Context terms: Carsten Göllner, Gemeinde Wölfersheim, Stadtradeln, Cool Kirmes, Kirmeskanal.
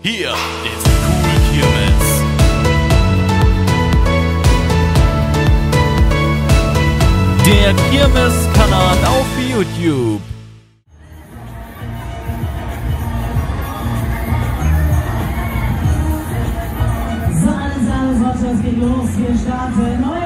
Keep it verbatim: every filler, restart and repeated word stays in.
Hier ist Cool Kirmes. Der Kirmeskanal auf YouTube. So, alles, alles, was geht los? Wir starten neu.